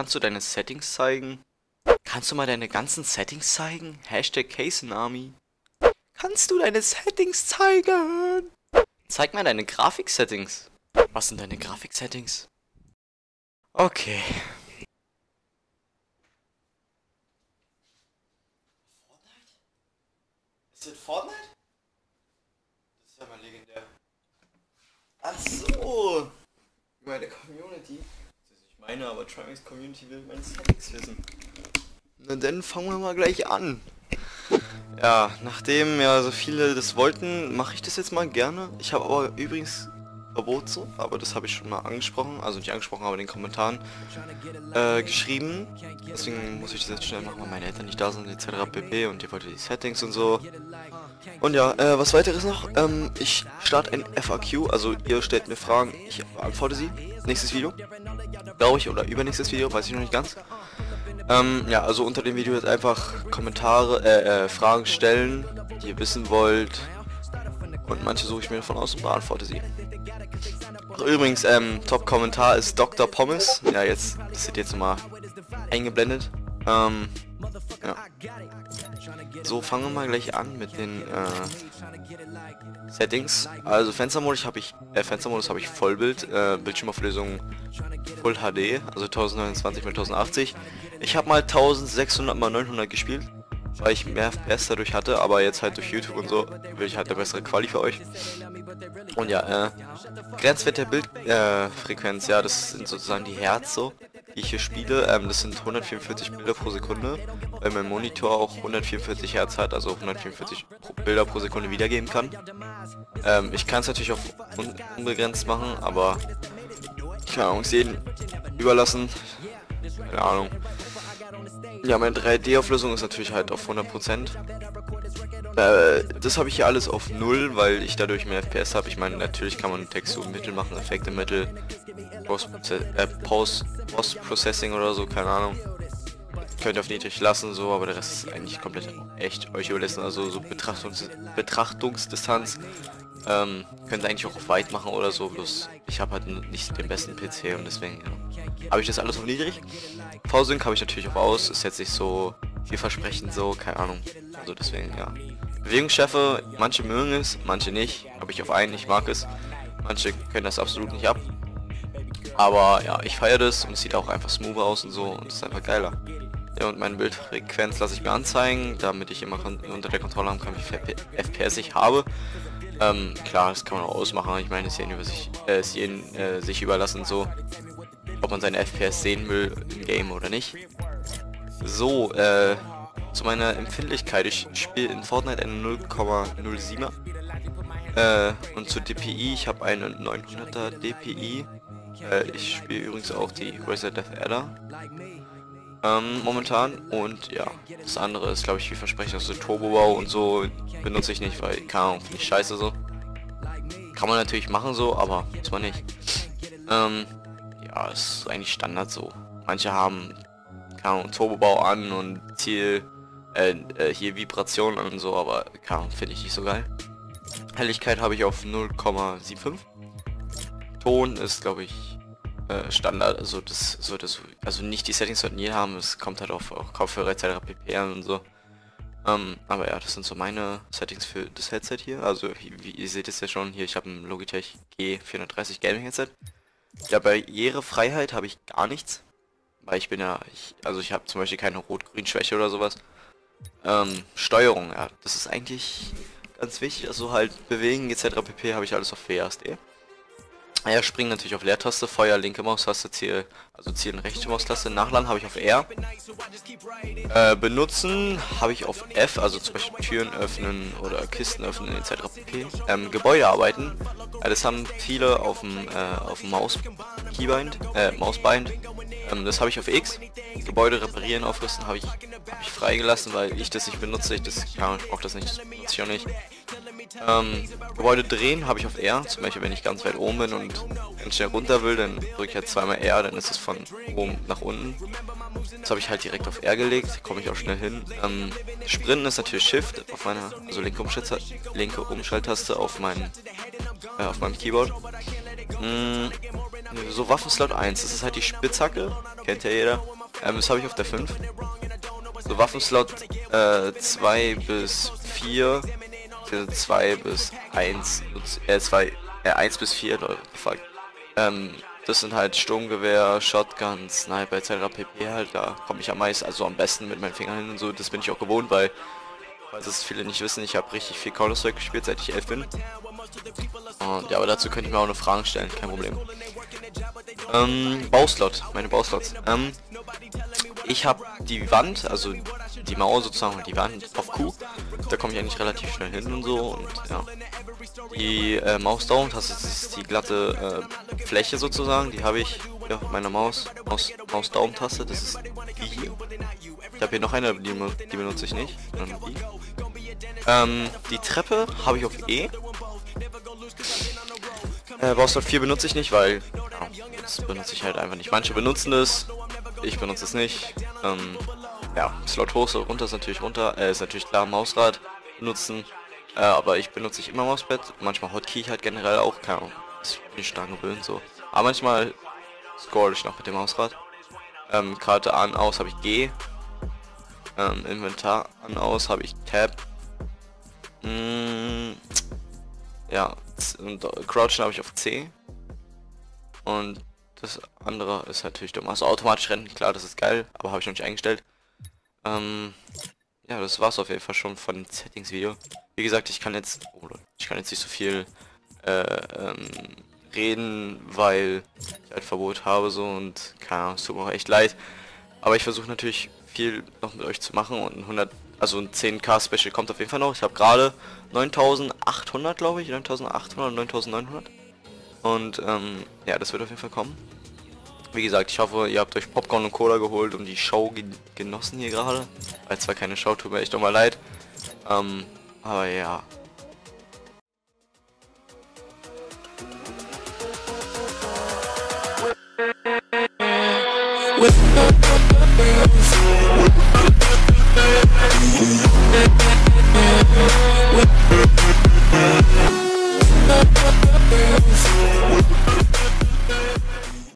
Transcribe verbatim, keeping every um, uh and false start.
Kannst du deine Settings zeigen? Kannst du mal deine ganzen Settings zeigen? Hashtag kCinArmy. Kannst du deine Settings zeigen? Zeig mal deine Grafik-Settings. Was sind deine Grafik-Settings? Okay. Fortnite? Ist das Fortnite? Das ist ja mal legendär. Ach so. Meine Community. Das ist nicht meine, aber Trymacs Community will meine Settings wissen. Na dann fangen wir mal gleich an. Ja, nachdem ja so viele das wollten, mache ich das jetzt mal gerne. Ich habe aber übrigens Verbot so, aber das habe ich schon mal angesprochen, also nicht angesprochen, aber in den Kommentaren äh, geschrieben. Deswegen muss ich das jetzt schnell machen, weil meine Eltern nicht da sind, et cetera pp. Und ihr wollt die Settings und so. Und ja, äh, was weiteres noch, ähm, ich starte ein F A Q, also ihr stellt mir Fragen, ich beantworte sie. Nächstes Video, glaube ich, oder übernächstes Video, weiß ich noch nicht ganz. Ähm, ja, also unter dem Video jetzt einfach Kommentare, äh, äh, Fragen stellen, die ihr wissen wollt. Und manche suche ich mir davon aus und beantworte sie. Ach, übrigens, ähm, Top-Kommentar ist Doktor Pommes. Ja, jetzt, das wird jetzt mal eingeblendet. Ähm, ja. So, fangen wir mal gleich an mit den, äh, Settings. Also, Fenstermodus habe ich, äh, Fenstermodus habe ich Vollbild, äh, Bildschirmauflösung Full H D, also tausendneunundzwanzig mal tausendachtzig. Ich habe mal sechzehnhundert mal neunhundert gespielt, weil ich mehr F P S dadurch hatte, aber jetzt halt durch YouTube und so will ich halt eine bessere Quali für euch. Und ja, äh, Grenzwert der Bildfrequenz, äh, ja, das sind sozusagen die Hertz so, die ich hier spiele. Ähm, das sind hundertvierundvierzig Bilder pro Sekunde, weil mein Monitor auch hundertvierundvierzig Hertz hat, also hundertvierundvierzig Bilder pro Sekunde wiedergeben kann. Ähm, ich kann es natürlich auf un unbegrenzt machen, aber keine Ahnung, ist jedem überlassen. Keine Ahnung. Ja, meine drei D-Auflösung ist natürlich halt auf hundert Prozent. Äh, das habe ich hier alles auf null, weil ich dadurch mehr F P S habe. Ich meine, natürlich kann man Texturen Mittel machen, Effekte Mittel, Post-Processing äh, oder so, keine Ahnung. Könnt ihr auf niedrig lassen, so, aber der Rest ist eigentlich komplett echt euch überlassen. Also so Betrachtungs Betrachtungsdistanz ähm, könnt ihr eigentlich auch auf weit machen oder so, bloß ich habe halt nicht den besten P C und deswegen, ja. Habe ich das alles auf niedrig? V-Sync habe ich natürlich auch aus, ist jetzt nicht so vielversprechend so, keine Ahnung. Also deswegen, ja. Bewegungsschärfe, manche mögen es, manche nicht. Habe ich auf einen, ich mag es. Manche können das absolut nicht ab. Aber ja, ich feiere das und es sieht auch einfach smoother aus und so und ist einfach geiler. Ja, und meine Bildfrequenz lasse ich mir anzeigen, damit ich immer unter der Kontrolle haben kann, wie viel F P S ich habe. Ähm, klar, das kann man auch ausmachen. Ich meine, es ist jedem über sich, äh, ist jedem, äh, sich überlassen so. Ob man seine F P S sehen will im Game oder nicht. So, äh, zu meiner Empfindlichkeit. Ich spiele in Fortnite eine null Komma null siebener. Äh, und zu D P I, ich habe eine neunhunderter D P I. Äh, ich spiele übrigens auch die Razer Deathadder. Ähm, momentan. Und ja, das andere ist, glaube ich, wie versprechen, also Turbo-Wow und so benutze ich nicht, weil, keine Ahnung, finde ich scheiße so. Kann man natürlich machen so, aber muss man nicht. Ähm, Ja, ist eigentlich Standard so. Manche haben, keine Ahnung, Turbobau an und Ziel, äh, äh, hier Vibrationen an und so, aber keine Ahnung, finde ich nicht so geil. Helligkeit habe ich auf null Komma fünfundsiebzig. Ton ist, glaube ich, äh, Standard, also das sollte so, also nicht die Settings sollten jeder haben, es kommt halt auf auch Kopfhörer et cetera pp an und so. Ähm, aber ja, das sind so meine Settings für das Headset hier. Also, wie ihr seht es ja schon, hier, ich habe ein Logitech G vierhundertdreißig Gaming Headset. Ja, Barrierefreiheit habe ich gar nichts, weil ich bin ja, ich, also ich habe zum Beispiel keine Rot-Grün-Schwäche oder sowas. Ähm, Steuerung, ja, das ist eigentlich ganz wichtig, also halt bewegen et cetera pp habe ich alles auf W A S D. Ja, springen natürlich auf Leertaste, Feuer, linke Maustaste, Ziel, also Ziel und rechte Maustaste, Nachladen habe ich auf R. Äh, benutzen habe ich auf F, also zum Beispiel Türen öffnen oder Kisten öffnen et cetera pp. Ähm, Gebäude arbeiten, ja, das haben viele auf dem äh, auf dem Maus Keybind, äh, Mausbind. Ähm, das habe ich auf X. Gebäude reparieren, aufrüsten habe ich, hab ich freigelassen, weil ich das nicht benutze, ich das, ja, ich brauche das nicht, das benutze ich auch nicht. Ähm, Gebäude drehen habe ich auf R, zum Beispiel wenn ich ganz weit oben bin und ganz schnell runter will, dann drücke ich halt zweimal R, dann ist es von oben nach unten. Das habe ich halt direkt auf R gelegt, komme ich auch schnell hin. Ähm, Sprinten ist natürlich Shift auf meiner, also linke, linke Umschalttaste auf meinem, äh, auf meinem Keyboard. Mm, so Waffenslot eins, das ist halt die Spitzhacke, kennt ja jeder. Ähm, das habe ich auf der fünf. So Waffenslot äh, zwei bis vier, zwei bis eins, äh, zwei, äh, eins bis vier, Leute, fuck. Ähm, das sind halt Sturmgewehr, Shotgun, Sniper et cetera pp. Halt, da komme ich am meisten, also am besten mit meinen Fingern hin und so, das bin ich auch gewohnt, weil, falls das viele nicht wissen, ich habe richtig viel Counter-Strike gespielt, seit ich elf bin. Und ja, aber dazu könnte ich mir auch noch Fragen stellen, kein Problem. Ähm, Bauslot, meine Bauslots. Ähm, ich habe die Wand, also die Mauer sozusagen und die Wand auf Q. Da komme ich eigentlich relativ schnell hin und so und ja. Die äh, Maus da unten, das ist die glatte äh, Fläche sozusagen, die habe ich ja, auf meiner Maus, Maus, Maus Daumentaste, das ist die hier. Ich habe hier noch eine, die, die benutze ich nicht. Die. Ähm, die Treppe habe ich auf E. Äh, Bauslot vier benutze ich nicht, weil ja, das benutze ich halt einfach nicht. Manche benutzen es, ich benutze es nicht. Ähm, ja, Slot hoch, Slot runter ist natürlich runter, äh, ist natürlich klar, Mausrad benutzen. Äh, aber ich benutze ich immer Mauspad, manchmal Hotkey halt generell auch, keine Ahnung, ist nicht stark gewöhnt so. Aber manchmal scroll ich noch mit dem Mausrad. Ähm, Karte an, aus habe ich G. Ähm, Inventar an, aus habe ich Tab. Mm, ja, und Crouchen habe ich auf C. Und das andere ist natürlich dumm. Also automatisch rennen, klar, das ist geil, aber habe ich noch nicht eingestellt. Ähm, ja, das war's auf jeden Fall schon von dem Settings-Video. Wie gesagt, ich kann jetzt, oh Leute, ich kann jetzt nicht so viel äh, ähm, reden, weil ich ein Verbot habe so und keine Ahnung, es tut mir auch echt leid. Aber ich versuche natürlich viel noch mit euch zu machen und ein hundert, also ein zehn K Special kommt auf jeden Fall noch. Ich habe gerade neuntausendachthundert, glaube ich, neuntausendachthundert, neuntausendneunhundert. Und ähm, ja, das wird auf jeden Fall kommen. Wie gesagt, ich hoffe, ihr habt euch Popcorn und Cola geholt und die Show gen genossen hier gerade. Weil es war keine Show, tut mir echt nochmal leid. Ähm, aber ja.